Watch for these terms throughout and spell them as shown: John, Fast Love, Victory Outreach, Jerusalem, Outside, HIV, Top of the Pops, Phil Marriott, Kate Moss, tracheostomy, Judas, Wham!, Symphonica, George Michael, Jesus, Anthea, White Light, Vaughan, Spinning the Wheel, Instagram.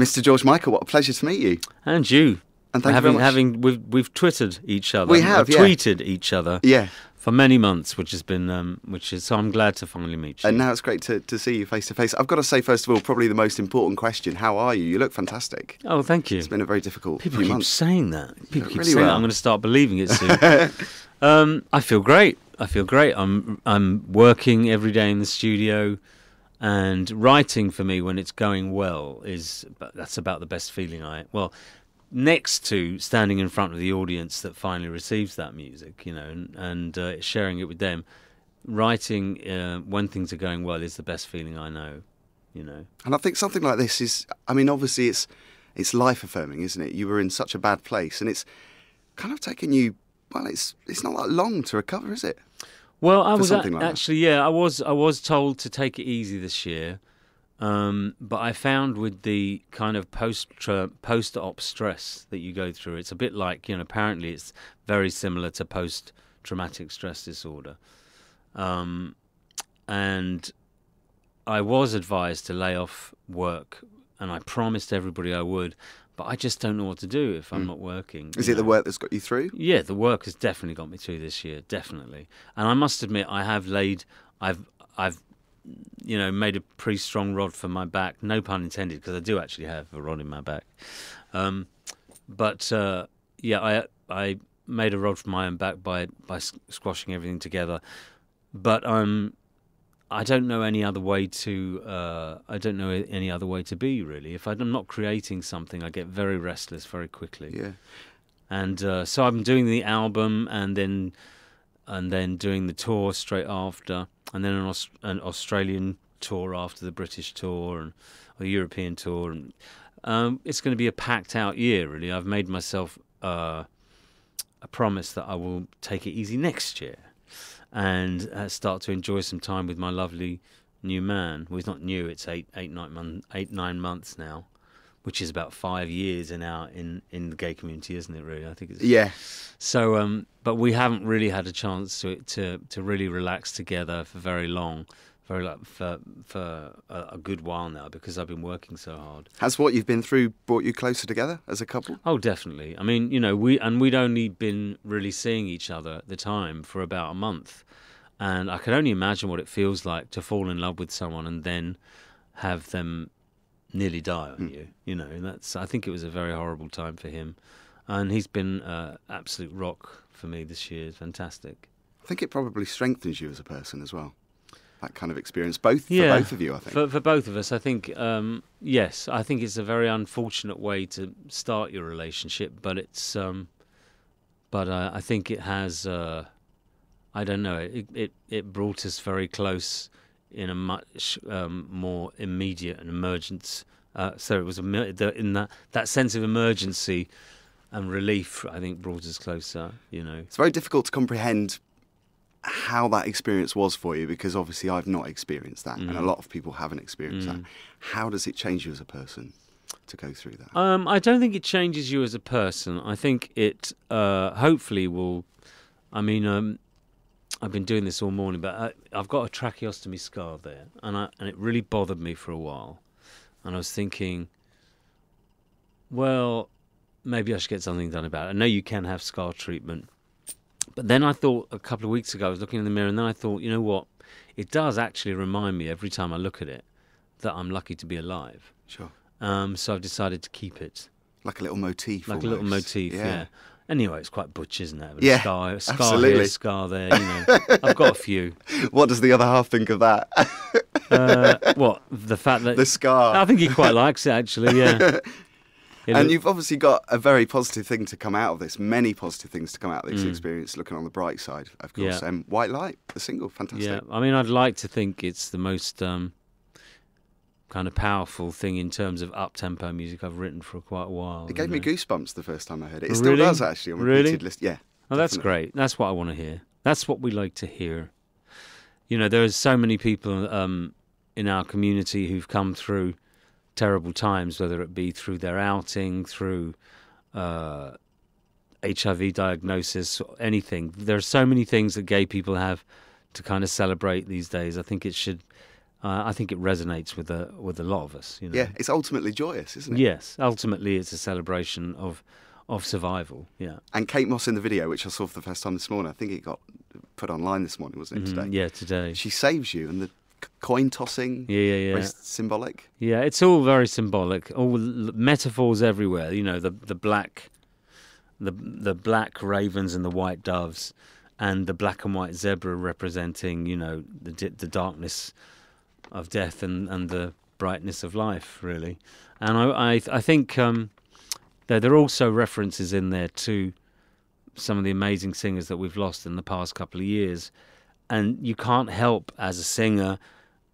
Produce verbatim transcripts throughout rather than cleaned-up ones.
Mister George Michael, what a pleasure to meet you. And you. And thank having, you very much. Having, we've, we've twittered each other. We have, yeah. tweeted each other. Yeah. For many months, which has been, um, which is, so I'm glad to finally meet you. And now it's great to, to see you face to face. I've got to say, first of all, probably the most important question, how are you? You look fantastic. Oh, thank you. It's been a very difficult few months. People keep saying that. People keep saying that. I'm going to start believing it soon. um, I feel great. I feel great. I'm, I'm working every day in the studio, and writing for me when it's going well is, that's about the best feeling I, well, next to standing in front of the audience that finally receives that music, you know, and, and uh, sharing it with them. Writing uh, when things are going well is the best feeling I know, you know. And I think something like this is, I mean, obviously it's it's life-affirming, isn't it? You were in such a bad place, and it's kind of taken you, well, it's it's not that long to recover, is it? Well, I was at, like actually, yeah, I was I was told to take it easy this year. Um, but I found with the kind of post post-op stress that you go through, it's a bit like, you know, apparently it's very similar to post-traumatic stress disorder. Um, and I was advised to lay off work, and I promised everybody I would, but I just don't know what to do if I'm mm. not working. Is it know? the work that's got you through? Yeah, the work has definitely got me through this year, definitely. And I must admit, I have laid, I've, I've, you know, made a pretty strong rod for my back. No pun intended, because I do actually have a rod in my back. Um, but uh, yeah, I I made a rod for my own back by by squashing everything together. But um, I don't know any other way to. Uh, I don't know any other way to be, really. If I'm not creating something, I get very restless very quickly. Yeah. And uh, so I'm doing the album, and then and then doing the tour straight after. And then an, Aust an Australian tour after the British tour, and or European tour, and um, it's going to be a packed-out year. Really, I've made myself uh, a promise that I will take it easy next year, and uh, start to enjoy some time with my lovely new man. Well, it's not new; it's eight, eight, nine months, eight, nine months now, which is about five years in our in in the gay community, isn't it? Really, I think it's yeah. So, um, but we haven't really had a chance to to to really relax together for very long, very like for for a, a good while now, because I've been working so hard. Has what you've been through brought you closer together as a couple? Oh, definitely. I mean, you know, we and we'd only been really seeing each other at the time for about a month, and I can only imagine what it feels like to fall in love with someone and then have them nearly die on you, you know. And that's, I think it was a very horrible time for him, and he's been uh, absolute rock for me this year. Fantastic. I think it probably strengthens you as a person as well, that kind of experience, both yeah, for both of you, I think. For, for both of us, I think, um, yes, I think it's a very unfortunate way to start your relationship, but it's, um, but uh, I think it has, uh, I don't know, it, it, it brought us very close in a much um, more immediate and emergent, uh, so it was in that, that sense of emergency and relief, I think, brought us closer, you know. It's very difficult to comprehend how that experience was for you, because obviously I've not experienced that, mm. and a lot of people haven't experienced mm. that. How does it change you as a person to go through that? Um, I don't think it changes you as a person. I think it uh, hopefully will, I mean, um, I've been doing this all morning, but I, I've got a tracheostomy scar there, and I, and it really bothered me for a while. And I was thinking, well, maybe I should get something done about it. I know you can have scar treatment. But then I thought, a couple of weeks ago, I was looking in the mirror, and then I thought, you know what? It does actually remind me every time I look at it that I'm lucky to be alive. Sure. Um, so I've decided to keep it. Like a little motif. Like almost. a little motif, yeah. yeah. Anyway, it's quite butch, isn't it? Yeah, scar, scar absolutely. Here, scar there, you know. I've got a few. What does the other half think of that? uh, what, the fact that... The scar. I think he quite likes it, actually, yeah. It and you've obviously got a very positive thing to come out of this, many positive things to come out of this mm. experience, looking on the bright side, of course. Yeah. Um, White Light, the single, fantastic. Yeah, I mean, I'd like to think it's the most um, kind of powerful thing in terms of up-tempo music I've written for quite a while. It gave me goosebumps the first time I heard it. It still does, actually, on repeated list. Yeah. Oh, that's great. That's what I want to hear. That's what we like to hear. You know, there are so many people um, in our community who've come through terrible times, whether it be through their outing, through uh, H I V diagnosis, or anything. There are so many things that gay people have to kind of celebrate these days. I think it should... Uh, I think it resonates with a with a lot of us. You know? Yeah, it's ultimately joyous, isn't it? Yes, ultimately it's a celebration of of survival. Yeah. And Kate Moss in the video, which I saw for the first time this morning, I think it got put online this morning, wasn't it? Mm, today. Yeah, today. She saves you, and the coin tossing. Yeah, yeah, yeah. Very symbolic. Yeah, it's all very symbolic. All metaphors everywhere. You know, the the black, the the black ravens and the white doves, and the black and white zebra representing, you know, the the darkness of death and, and the brightness of life, really. And I I, I think um, there, there are also references in there to some of the amazing singers that we've lost in the past couple of years. And you can't help as a singer,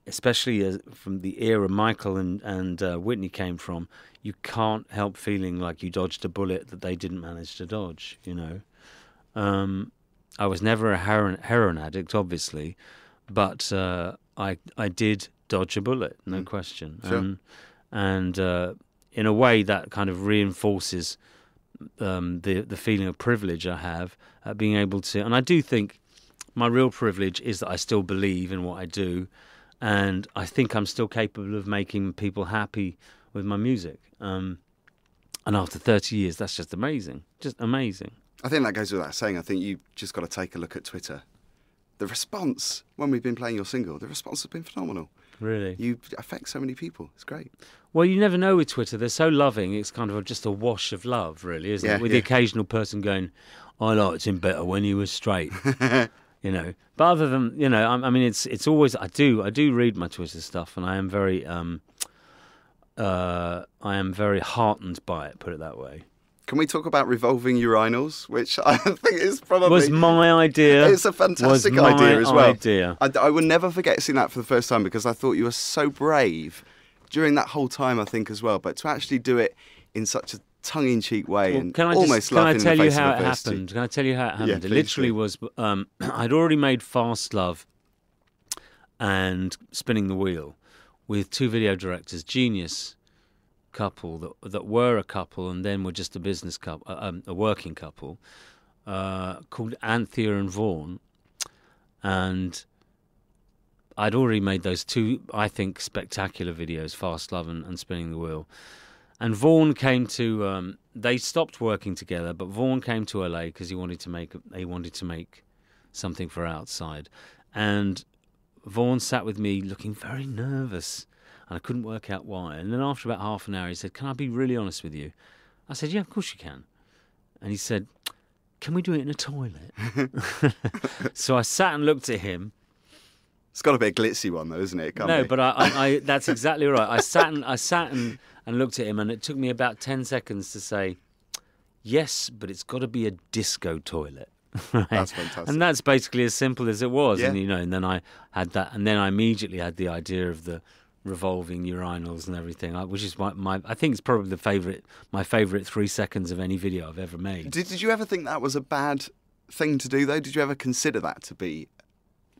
especially as, from the era Michael and, and uh, Whitney came from, you can't help feeling like you dodged a bullet that they didn't manage to dodge, you know. Um, I was never a heroin, heroin addict, obviously, but... Uh, I, I did dodge a bullet, no mm. question. Sure. Um, and uh, in a way, that kind of reinforces um, the, the feeling of privilege I have at being able to... And I do think my real privilege is that I still believe in what I do, and I think I'm still capable of making people happy with my music. Um, and after thirty years, that's just amazing. Just amazing. I think that goes without saying. I think you've just got to take a look at Twitter. The response, when we've been playing your single, the response has been phenomenal. Really? You affect so many people. It's great. Well, you never know with Twitter. They're so loving. It's kind of just a wash of love, really, isn't yeah, it? With yeah. the occasional person going, I liked him better when he was straight. You know. But other than, you know, I, I mean, it's it's always, I do, I do read my Twitter stuff, and I am very, um, uh, I am very heartened by it, put it that way. Can we talk about revolving urinals, which I think is probably... Was my idea. It's a fantastic was my idea as well. Idea. I, I will never forget seeing that for the first time, because I thought you were so brave during that whole time, I think, as well. But to actually do it in such a tongue-in-cheek way well, and can I just, almost can laughing I tell in the face you how of it happened? Can I tell you how it happened? Yeah, please, it literally please. was... Um, I'd already made Fast Love and Spinning the Wheel with two video directors, genius... couple that that were a couple and then were just a business couple, um, a working couple, uh, called Anthea and Vaughan, and I'd already made those two, I think, spectacular videos, Fast Love and, and Spinning the Wheel, and Vaughan came to, um, they stopped working together, but Vaughan came to L A because he wanted to make he wanted to make something for Outside, and Vaughan sat with me looking very nervous. And I couldn't work out why. And then after about half an hour, he said, can I be really honest with you? I said, yeah, of course you can. And he said, can we do it in a toilet? So I sat and looked at him. It's got to be a glitzy one, though, isn't it? Can't no, be? But I, I, I, that's exactly right. I sat, and, I sat and, and looked at him, and it took me about ten seconds to say, yes, but it's got to be a disco toilet. Right? That's fantastic. And that's basically as simple as it was. Yeah. And, you know, and then I had that, and then I immediately had the idea of the... revolving urinals and everything, which is my, my I think it's probably the favorite my favorite three seconds of any video I've ever made. Did, did you ever think that was a bad thing to do, though? Did you ever consider that to be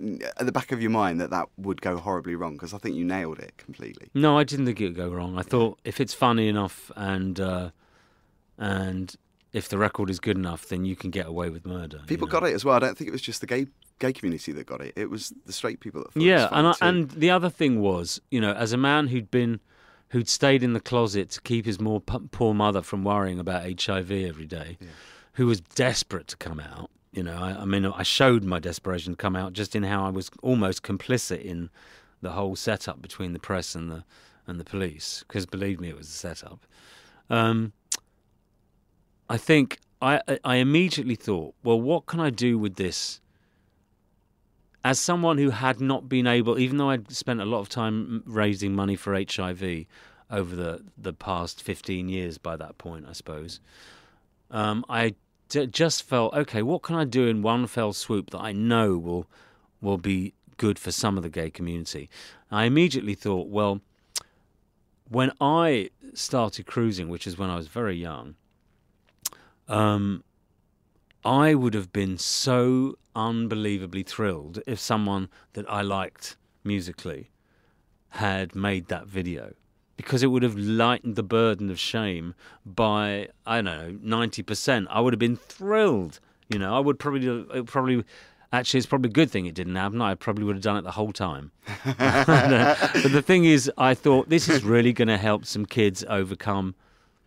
at the back of your mind, that that would go horribly wrong? Because I think you nailed it completely. No, I didn't think it would go wrong. I thought if it's funny enough and uh, and if the record is good enough, then you can get away with murder. People you know? got it as well. I don't think it was just the gay gay community that got it. It was the straight people that thought yeah, it was funny and I, and the other thing was, you know, as a man who'd been, who'd stayed in the closet to keep his more p poor mother from worrying about H I V every day, yeah. who was desperate to come out. You know, I, I mean, I showed my desperation to come out just in how I was almost complicit in the whole setup between the press and the and the police. Because believe me, it was a setup. Um, I think I, I immediately thought, well, what can I do with this? As someone who had not been able, even though I'd spent a lot of time raising money for H I V over the, the past fifteen years by that point, I suppose, um, I d just felt, okay, what can I do in one fell swoop that I know will, will be good for some of the gay community? I immediately thought, well, when I started cruising, which is when I was very young, Um, I would have been so unbelievably thrilled if someone that I liked musically had made that video, because it would have lightened the burden of shame by, I don't know, ninety percent. I would have been thrilled, you know. I would probably, probably Actually, it's probably a good thing it didn't happen. I probably would have done it the whole time. But the thing is, I thought, this is really going to help some kids overcome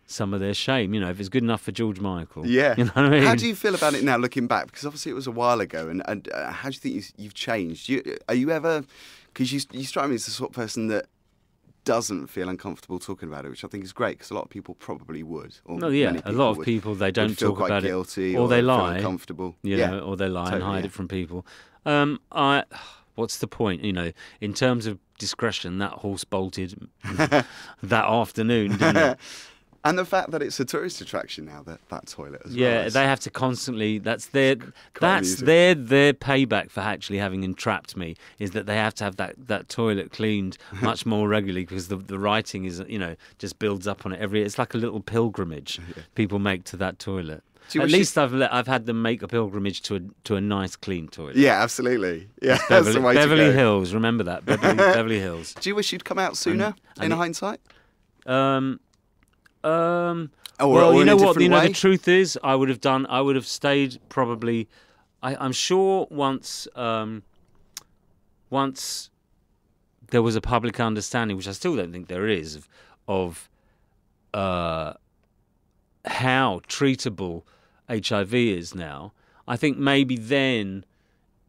some of their shame, you know, if it's good enough for George Michael. Yeah. You know what I mean? How do you feel about it now, looking back? Because obviously it was a while ago, and, and uh, how do you think you've, you've changed? You, are you ever... Because you, you strike me as the sort of person that doesn't feel uncomfortable talking about it, which I think is great, because a lot of people probably would. Or no, yeah, a lot of would, people, they don't talk quite about guilty it. Or, or they lie. Uncomfortable. You know, yeah. Or they lie totally, and hide yeah. it from people. Um, I... What's the point? You know, in terms of discretion, that horse bolted that afternoon, didn't it? And the fact that it's a tourist attraction now, that that toilet as yeah, well. Yeah, they have to constantly. That's their. That's their their payback for actually having entrapped me, is that they have to have that that toilet cleaned much more regularly, because the the writing is, you know, just builds up on it every. It's like a little pilgrimage yeah. people make to that toilet. So At least you... I've I've had them make a pilgrimage to a to a nice clean toilet. Yeah, absolutely. Yeah, that's Beverly, the way Beverly to go. Hills. Remember that Beverly, Beverly Hills. Do you wish you'd come out sooner? And, in and hindsight. Um. Um, oh, well, you know what? You know, the truth is, I would have done. I would have stayed probably. I, I'm sure once, um, once there was a public understanding, which I still don't think there is, of, of uh, how treatable H I V is now. I think maybe then,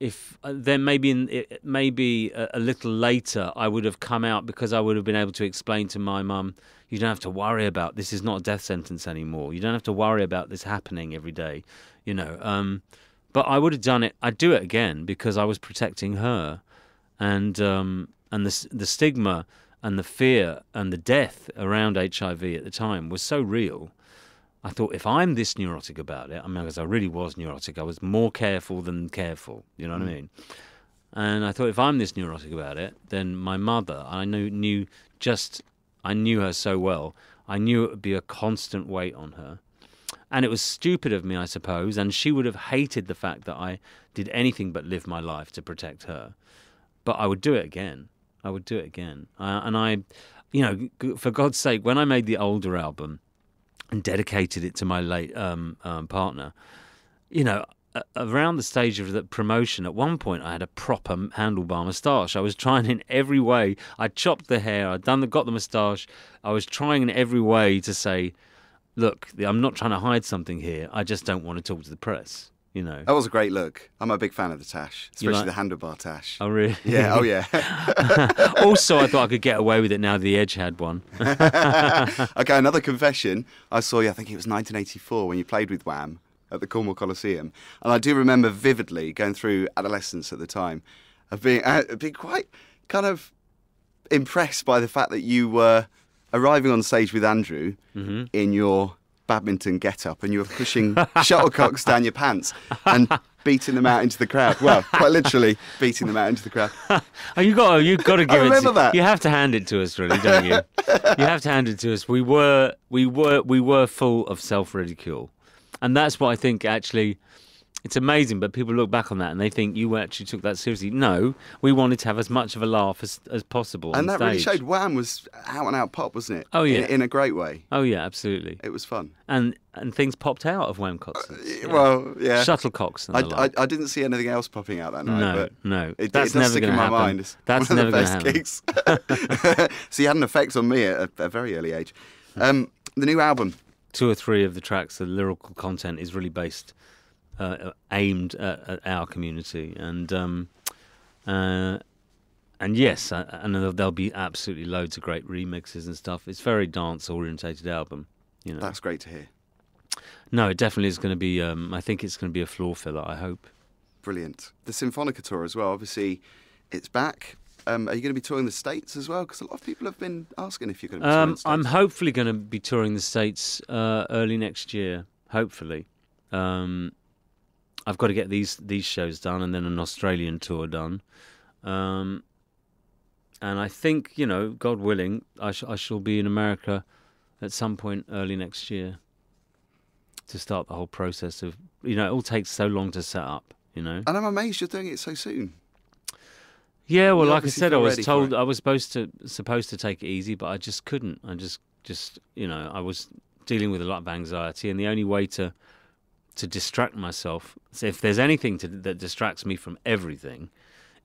if uh, then maybe in, maybe a, a little later, I would have come out, because I would have been able to explain to my mum, you don't have to worry about this. Is not a death sentence anymore. You don't have to worry about this happening every day, you know. Um, but I would have done it. I'd do it again, because I was protecting her, and um, and the the stigma and the fear and the death around H I V at the time was so real. I thought, if I'm this neurotic about it, I mean, because I really was neurotic. I was more careful than careful. You know what mm. I mean? And I thought, if I'm this neurotic about it, then my mother, I knew knew just. I knew her so well. I knew it would be a constant weight on her. And it was stupid of me, I suppose, and she would have hated the fact that I did anything but live my life to protect her. But I would do it again. I would do it again. Uh, and I, you know, for God's sake, when I made the older album and dedicated it to my late um, um, partner, you know, around the stage of the promotion, at one point I had a proper handlebar moustache. I was trying in every way. I chopped the hair. I'd done the, got the moustache. I was trying in every way to say, look, I'm not trying to hide something here. I just don't want to talk to the press, you know. That was a great look. I'm a big fan of the tash, especially like, the handlebar tash. Oh, really? Yeah, oh, yeah. Also, I thought I could get away with it now The Edge had one. Okay, another confession. I saw you, I think it was nineteen eighty-four, when you played with Wham! At the Cornwall Coliseum, and I do remember vividly going through adolescence at the time, of being uh, being quite kind of impressed by the fact that you were arriving on stage with Andrew mm-hmm. in your badminton get-up, and you were pushing shuttlecocks down your pants and beating them out into the crowd. Well, quite literally beating them out into the crowd. Oh, you got, you've got to give I remember it. To, that. You have to hand it to us, really, don't you? You have to hand it to us. We were, we were, we were full of self-ridicule. And that's what I think, actually, it's amazing, but people look back on that and they think you actually took that seriously. No, we wanted to have as much of a laugh as, as possible. And that stage really showed Wham! Was out and out pop, wasn't it? Oh, yeah. In, in a great way. Oh, yeah, absolutely. It was fun. And and things popped out of Wham! Concerts. Uh, well, yeah. Shuttlecocks. And I, like. I, I didn't see anything else popping out that night. No, but no. It, that's it never going to happen. Mind. It's that's one never going to happen. So you had an effect on me at a, a very early age. Um, the new album. Two or three of the tracks, the lyrical content is really based, uh, aimed at, at our community, and um, uh, and yes, I, and there'll be absolutely loads of great remixes and stuff. It's a very dance-orientated album, you know. That's great to hear. No, it definitely is going to be. Um, I think it's going to be a floor filler. I hope. Brilliant. The Symphonica tour as well. Obviously, it's back. Um, are you going to be touring the States as well? Because a lot of people have been asking if you're going to be touring um, the States. I'm hopefully going to be touring the States uh, early next year, hopefully. Um, I've got to get these, these shows done, and then an Australian tour done. Um, and I think, you know, God willing, I, sh I shall be in America at some point early next year to start the whole process of, you know, it all takes so long to set up, you know. And I'm amazed you're doing it so soon. Yeah, well, like I said, I was told I was supposed to supposed to take it easy, but I just couldn't. I just, just you know, I was dealing with a lot of anxiety, and the only way to to distract myself. So if there's anything to, that distracts me from everything,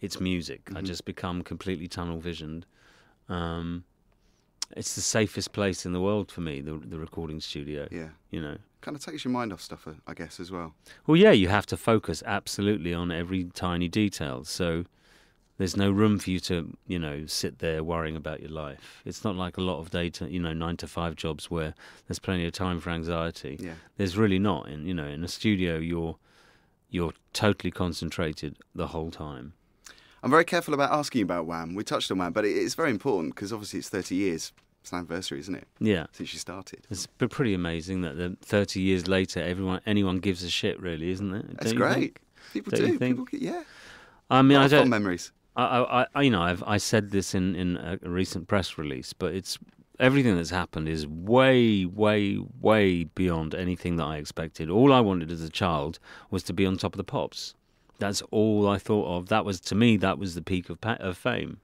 it's music. Mm-hmm. I just become completely tunnel visioned. Um, it's the safest place in the world for me, the, the recording studio. Yeah. You know. Kind of takes your mind off stuff, I guess, as well. Well, yeah, you have to focus absolutely on every tiny detail. So there's no room for you to, you know, sit there worrying about your life. It's not like a lot of day to, you know, nine to five jobs where there's plenty of time for anxiety. Yeah. There's really not. In, you know, in a studio, you're you're totally concentrated the whole time. I'm very careful about asking about Wham. We touched on Wham, but it's very important because obviously it's thirty years. It's an anniversary, isn't it? Yeah. Since you started. It's pretty amazing that the thirty years later, everyone, anyone gives a shit, really, isn't it? That's great. Think? People don't do. People, yeah. I mean, I don't. Fond memories. I, I, you know, I've I said this in in a recent press release, but it's everything that's happened is way, way, way beyond anything that I expected. All I wanted as a child was to be on Top of the Pops. That's all I thought of. That was, to me, that was the peak of of fame.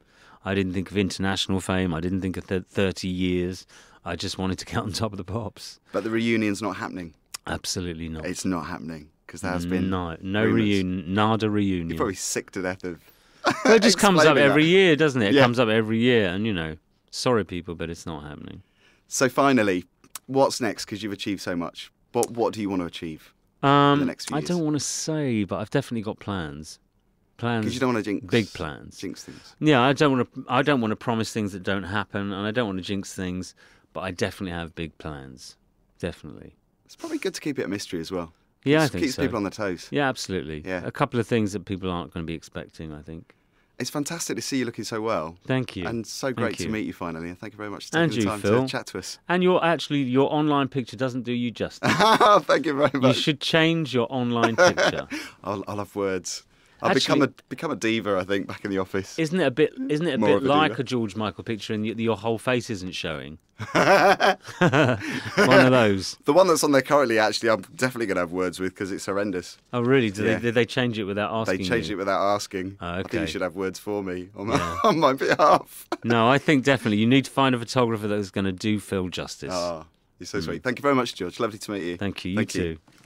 I didn't think of international fame. I didn't think of th thirty years. I just wanted to get on Top of the Pops. But the reunion's not happening. Absolutely not. It's not happening because there has been no no reunion, nada reunion. You're probably sick to death of. Well, it just comes up every that. year, doesn't it? It yeah. comes up every year, and you know, sorry people, but it's not happening. So finally, what's next? Because you've achieved so much. What What do you want to achieve um, in the next few I years? Don't want to say, but I've definitely got plans. Plans. Because you don't want to jinx big plans. Jinx things. Yeah, I don't want to. I don't want to promise things that don't happen, and I don't want to jinx things. But I definitely have big plans. Definitely. It's probably good to keep it a mystery as well. Yeah, just I think keeps so. people on their toes. Yeah, absolutely. Yeah. A couple of things that people aren't going to be expecting, I think. It's fantastic to see you looking so well. Thank you. And so great to meet you finally. And thank you very much for taking the time to chat to us. And your actually your online picture doesn't do you justice. Thank you very much. You should change your online picture. I'll, I'll have words. I've become a become a diva, I think, back in the office. Isn't it a bit? Isn't it a bit like a George Michael picture, and your whole face isn't showing? One of those. The one that's on there currently, actually, I'm definitely going to have words with because it's horrendous. Oh, really? Did, yeah. they, did they change it without asking? They changed you? it without asking. Oh, okay. I think you should have words for me on my, yeah. on my behalf. No, I think definitely you need to find a photographer that's going to do Phil justice. Ah, oh, you're so mm. sweet. Thank you very much, George. Lovely to meet you. Thank you. You Thank too. You.